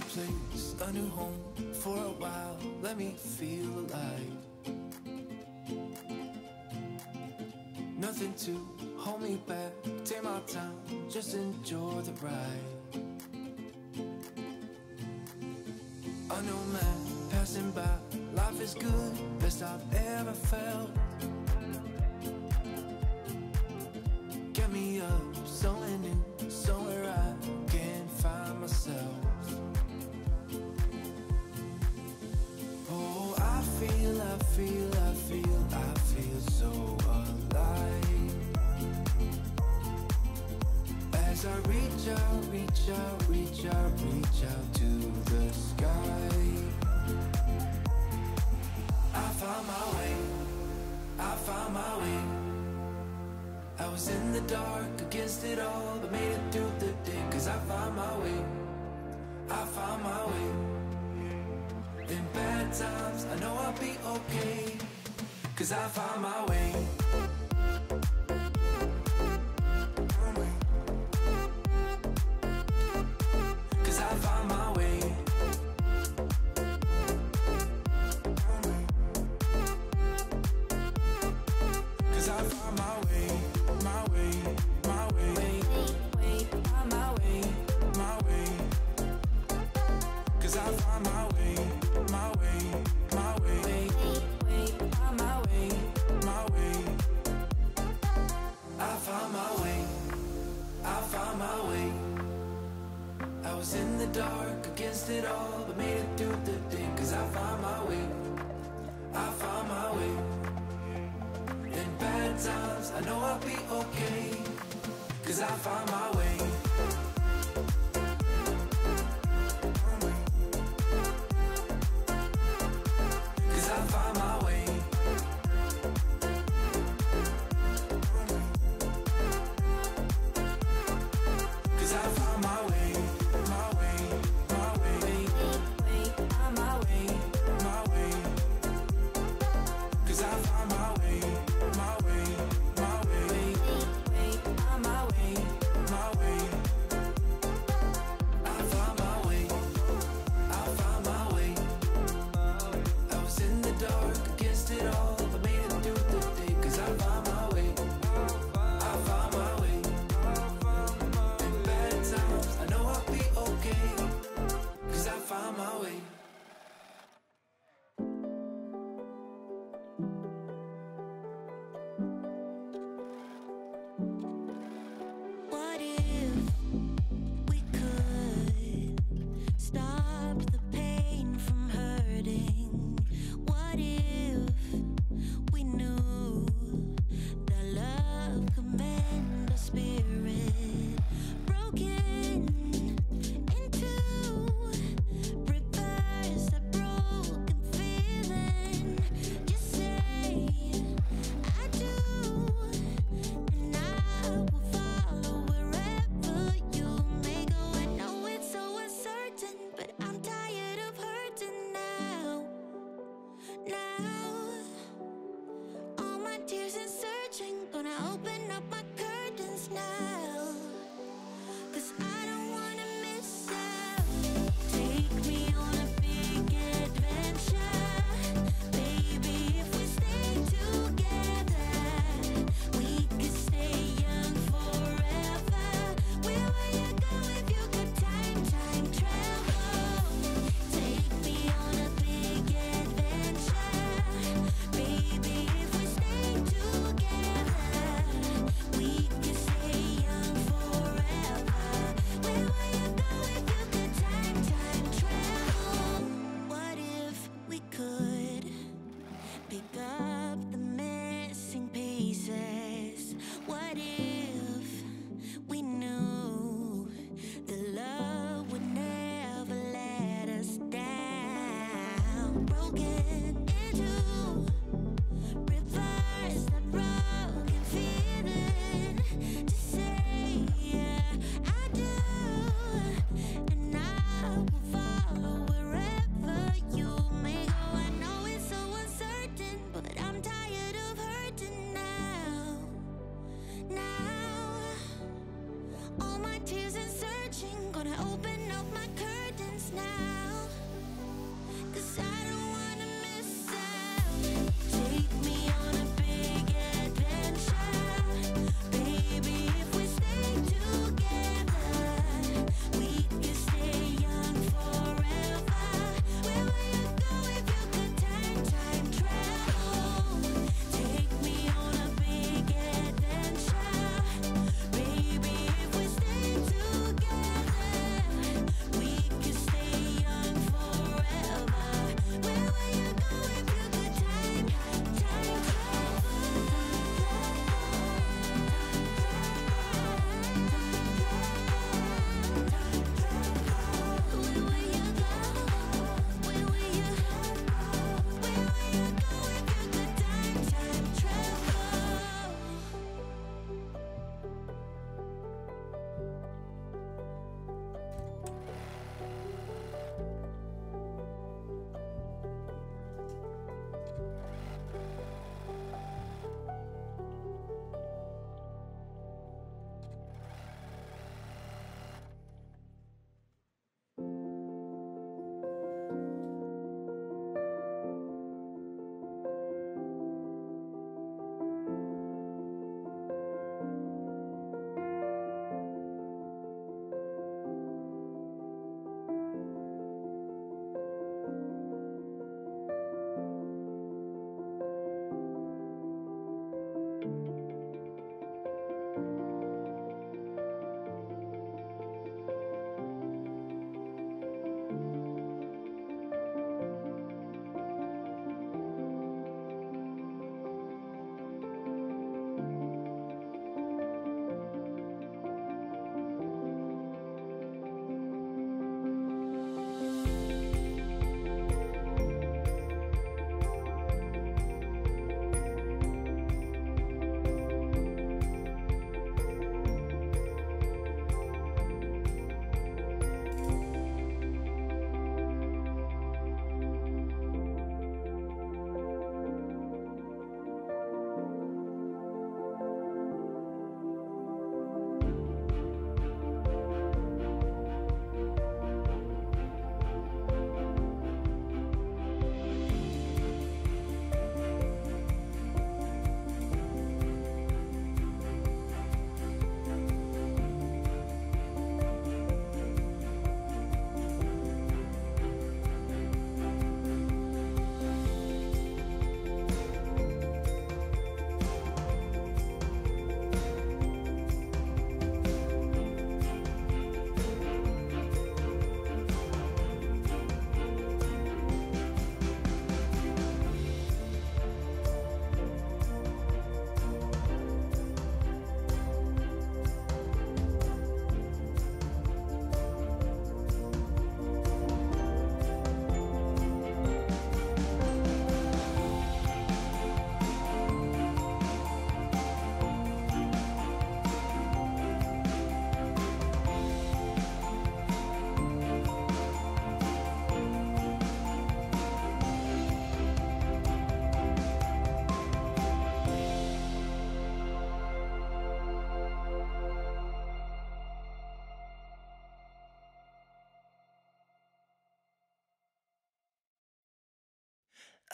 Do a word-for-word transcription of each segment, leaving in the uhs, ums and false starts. new place, a new home. For a while, let me feel alive. Nothing to hold me back. Take my time, just enjoy the ride. A new man passing by. Life is good, best I've ever felt. Get me up, somewhere new, somewhere I can find myself. Oh, I feel, I feel, I feel, I feel so alive. As I reach out, reach out, reach out, reach out to the sky. I found my way, I found my way. I was in the dark, against it all, but made it through the day. Cause I found my way, I found my way. In bad times, I know I'll be okay. Cause I found my way. Cause I found my way. My way.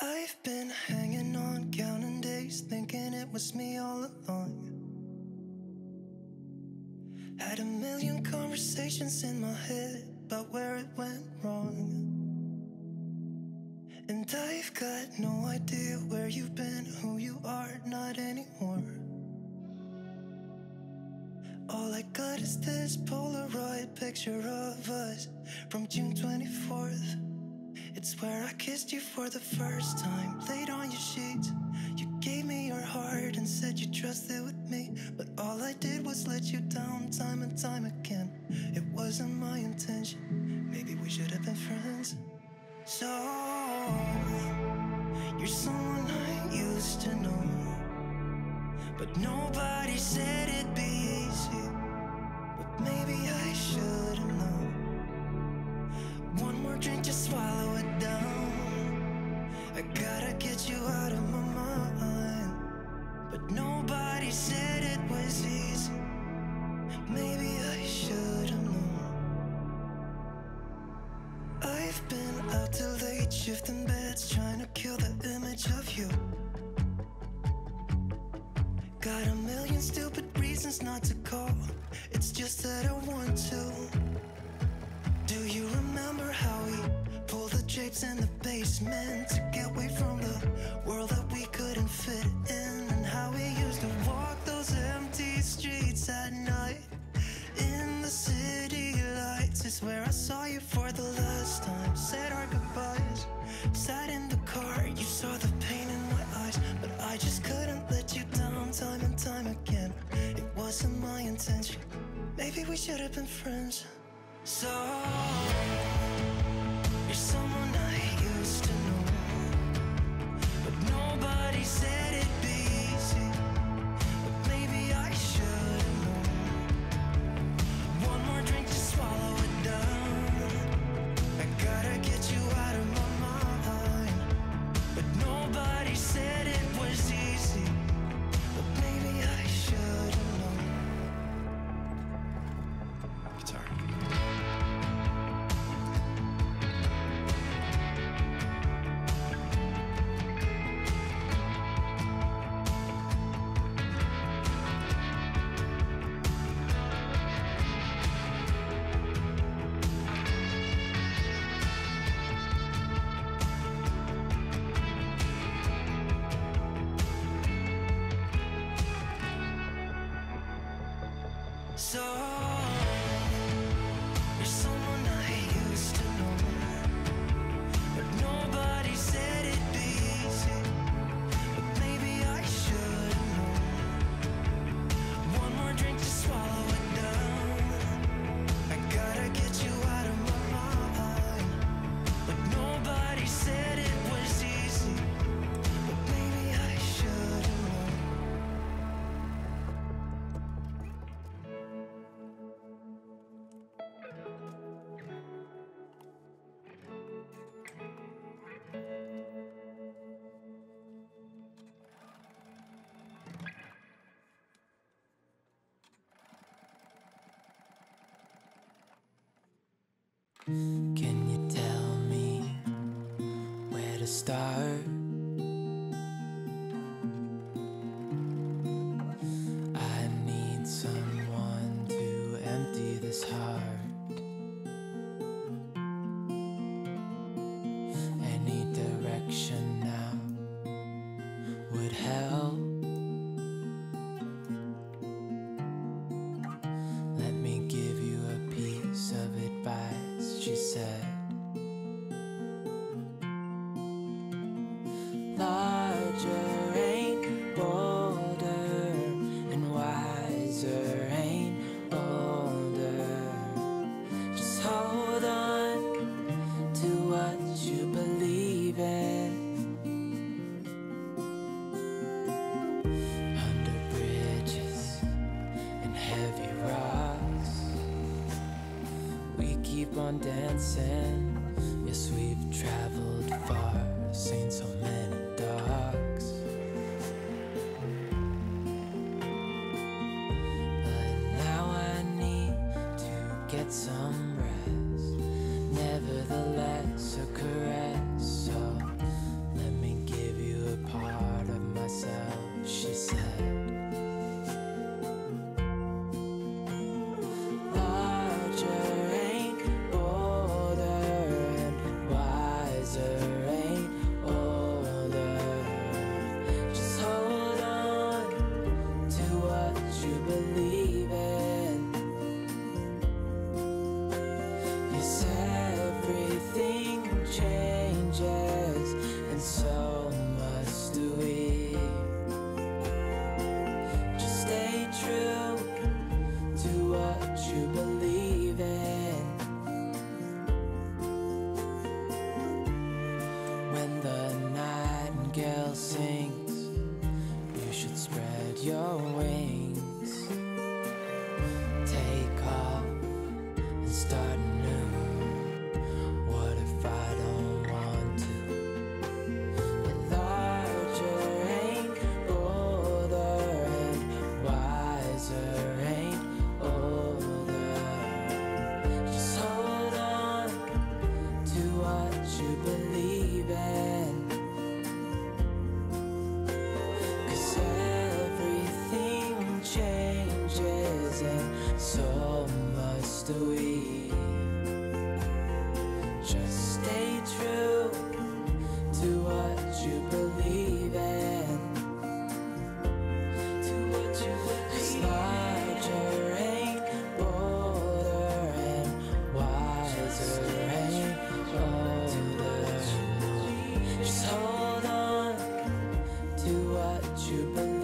I've been hanging on, counting days, thinking it was me all along. Had a million conversations in my head about where it went wrong. And I've got no idea where you've been, who you are, not anymore. All I got is this Polaroid picture of us from June twenty-fourth. It's where I kissed you for the first time, laid on your sheets. You gave me your heart and said you trusted with me, but all I did was let you down time and time again. It wasn't my intention, maybe we should have been friends. So, you're someone I used to know, but nobody said it'd be easy. But maybe I should have known. One more drink, just swallow it down. I gotta get you out of my mind. But nobody said it was easy. Maybe I should've known. I've been out till late, shifting beds, trying to kill the image of you. Got a million stupid reasons not to call, it's just that I want to. Do you remember how we pulled the drapes in the basement to get away from the world that we couldn't fit in? And how we used to walk those empty streets at night in the city lights? It's where I saw you for the last time, said our goodbyes, sat in the car, you saw the pain in my eyes. But I just couldn't let you down time and time again. It wasn't my intention, maybe we should have been friends. So, you're someone I used to know, but nobody said it'd be easy. But maybe I should've known. One more drink to swallow it down. I gotta get you out of my mind. But nobody said it was easy. But maybe I should've known. Guitar. Can you tell me where to start? I need someone to empty this heart. Any direction now would help. She said, larger ain't bolder, and wiser ain't older. Just hold on to what you believe in. Under bridges and heavy rocks, we keep on dancing. Yes, we've traveled far, seen so many dogs, but now I need to get some rest. Nevertheless, a caress, so let me your wings. Take off and start new. What if I don't want to? Enlarge your ain't bolder, and wiser ain't older. Just hold on to what you believe in. And so must we. Just stay true to what you believe in. To what you believe in. It's larger ain't bolder, and wiser ain't older. Just hold on to what you believe in.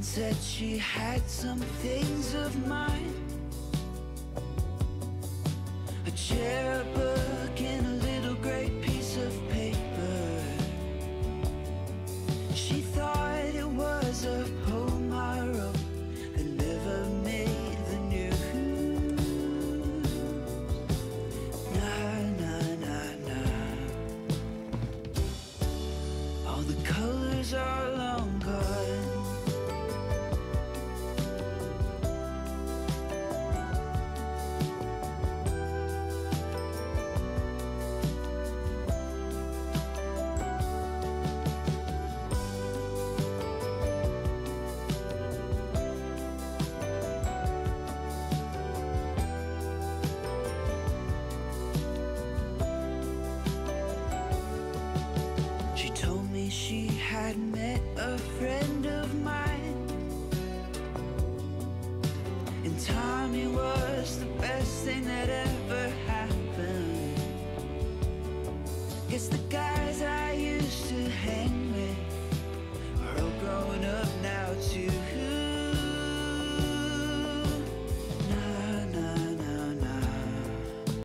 Kathleen said she had some things of mine, a chair, a book, and a little grey piece of paper. She thought it was a poem I wrote that never made the news. Nah, nah, nah, nah. All the colours are long gone. She had met a friend